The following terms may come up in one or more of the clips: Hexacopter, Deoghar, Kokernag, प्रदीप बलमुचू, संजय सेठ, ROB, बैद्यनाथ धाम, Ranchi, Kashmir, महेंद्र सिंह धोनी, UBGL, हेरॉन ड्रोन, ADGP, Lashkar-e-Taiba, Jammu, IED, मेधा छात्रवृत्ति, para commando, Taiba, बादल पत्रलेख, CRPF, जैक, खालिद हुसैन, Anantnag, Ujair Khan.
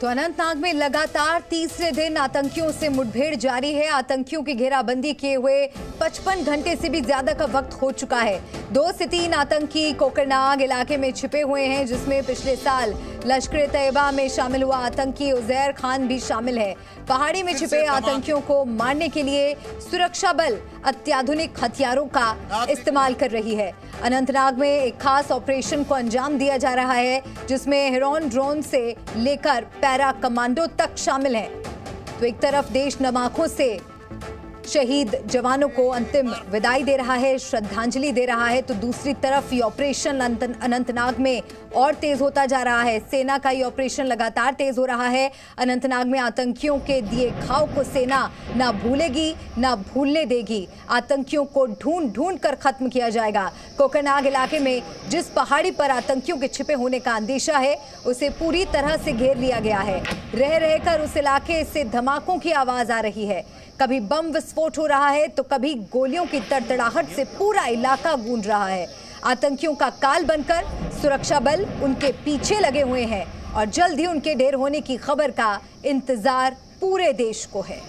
तो अनंतनाग में लगातार तीसरे दिन आतंकियों से मुठभेड़ जारी है। आतंकियों की घेराबंदी किए हुए 55 घंटे से भी ज्यादा का वक्त हो चुका है। 2 से 3 आतंकी कोकरनाग इलाके में छिपे हुए हैं, जिसमें पिछले साल लश्कर-ए-तैयबा में शामिल हुआ आतंकी उजैर खान भी शामिल है। पहाड़ी में छिपे आतंकियों को मारने के लिए सुरक्षा बल अत्याधुनिक हथियारों का इस्तेमाल कर रही है। अनंतनाग में एक खास ऑपरेशन को अंजाम दिया जा रहा है, जिसमें हेरॉन ड्रोन से लेकर पैरा कमांडो तक शामिल हैं। तो एक तरफ देश नम आंखों से शहीद जवानों को अंतिम विदाई दे रहा है, श्रद्धांजलि दे रहा है, तो दूसरी तरफ ये ऑपरेशन अनंतनाग में और तेज होता जा रहा है। सेना का ये ऑपरेशन लगातार तेज हो रहा है। अनंतनाग में आतंकियों के दिए घाव को सेना ना भूलेगी, ना भूलने देगी। आतंकियों को ढूंढ ढूंढ कर खत्म किया जाएगा। कोकरनाग इलाके में जिस पहाड़ी पर आतंकियों के छिपे होने का अंदेशा है, उसे पूरी तरह से घेर लिया गया है। रह रहकर उस इलाके से धमाकों की आवाज आ रही है। कभी बम विस्फोट हो रहा है तो कभी गोलियों की तड़तड़ाहट से पूरा इलाका गूंज रहा है। आतंकियों का काल बनकर सुरक्षा बल उनके पीछे लगे हुए हैं और जल्द ही उनके ढेर होने की खबर का इंतजार पूरे देश को है।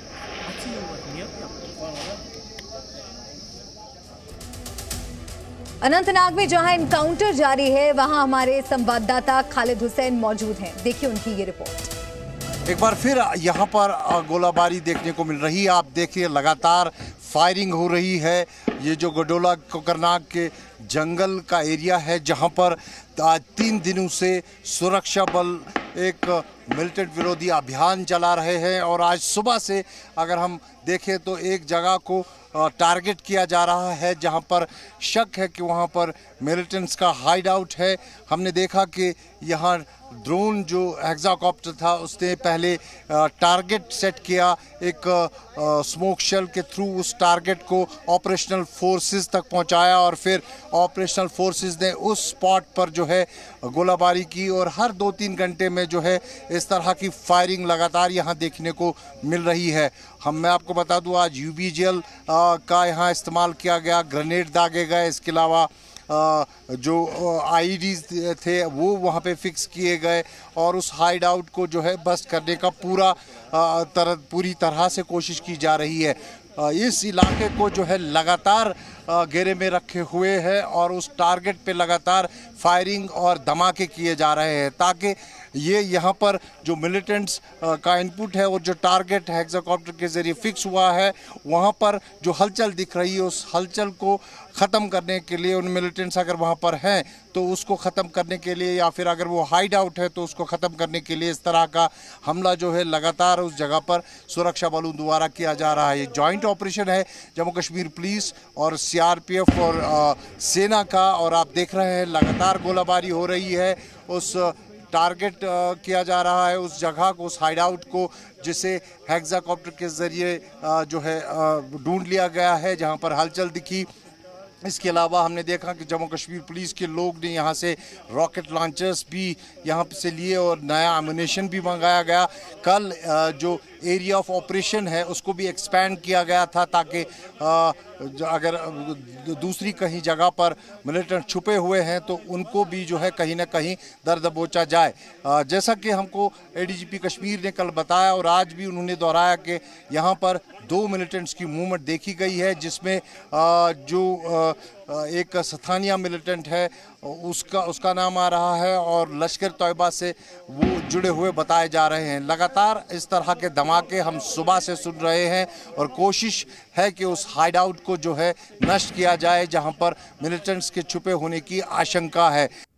अनंतनाग में जहां एनकाउंटर जारी है, वहां हमारे संवाददाता खालिद हुसैन मौजूद हैं। देखिए उनकी ये रिपोर्ट। एक बार फिर यहाँ पर गोलाबारी देखने को मिल रही है। आप देखिए लगातार फायरिंग हो रही है। ये जो गडोला कोकरनाग के जंगल का एरिया है, जहाँ पर 3 दिनों से सुरक्षा बल एक मिलिटेंट विरोधी अभियान चला रहे हैं और आज सुबह से अगर हम देखें तो एक जगह को टारगेट किया जा रहा है जहां पर शक है कि वहां पर मिलिटेंट्स का हाइड आउट है। हमने देखा कि यहां ड्रोन जो हेक्साकॉप्टर था उसने पहले टारगेट सेट किया एक स्मोक शेल के थ्रू, उस टारगेट को ऑपरेशनल फोर्सेस तक पहुंचाया और फिर ऑपरेशनल फोर्सेस ने उस स्पॉट पर जो है गोलाबारी की और हर 2-3 घंटे में जो है इस तरह की फायरिंग लगातार यहाँ देखने को मिल रही है। मैं आपको बता दूं आज UBGL का यहाँ इस्तेमाल किया गया, ग्रेनेड दागे गए, इसके अलावा जो IED थे वो वहाँ पे फिक्स किए गए और उस हाइड आउट को जो है बस्ट करने का पूरी तरह से कोशिश की जा रही है। इस इलाके को जो है लगातार घेरे में रखे हुए हैं और उस टारगेट पे लगातार फायरिंग और धमाके किए जा रहे हैं ताकि ये यहाँ पर जो मिलिटेंट्स का इनपुट है और जो टारगेट हेक्साकॉप्टर के ज़रिए फिक्स हुआ है वहाँ पर जो हलचल दिख रही है उस हलचल को ख़त्म करने के लिए, उन मिलिटेंट्स अगर वहाँ पर हैं तो उसको ख़त्म करने के लिए या फिर अगर वो हाइड आउट है तो उसको ख़त्म करने के लिए इस तरह का हमला जो है लगातार उस जगह पर सुरक्षा बलों द्वारा किया जा रहा है। ये जॉइंट ऑपरेशन है जम्मू कश्मीर पुलिस और CRPF और सेना का और आप देख रहे हैं लगातार गोलाबारी हो रही है। उस टारगेट किया जा रहा है उस जगह को, उस हाइड आउट को जिसे हेक्साकॉप्टर के ज़रिए जो है ढूंढ लिया गया है, जहां पर हलचल दिखी। इसके अलावा हमने देखा कि जम्मू कश्मीर पुलिस के लोग ने यहाँ से रॉकेट लॉन्चर्स भी यहाँ से लिए और नया एमुनेशन भी मंगाया गया। कल जो एरिया ऑफ ऑपरेशन है उसको भी एक्सपैंड किया गया था ताकि अगर दूसरी कहीं जगह पर मिलिटेंट छुपे हुए हैं तो उनको भी जो है कहीं ना कहीं दर दबोचा जाए। जैसा कि हमको ADGP कश्मीर ने कल बताया और आज भी उन्होंने दोहराया कि यहाँ पर 2 मिलिटेंट्स की मूवमेंट देखी गई है, जिसमें जो एक स्थानीय मिलिटेंट है उसका नाम आ रहा है और लश्कर तैयबा से वो जुड़े हुए बताए जा रहे हैं। लगातार इस तरह के धमाके हम सुबह से सुन रहे हैं और कोशिश है कि उस हाइड आउट को जो है नष्ट किया जाए जहां पर मिलिटेंट्स के छुपे होने की आशंका है।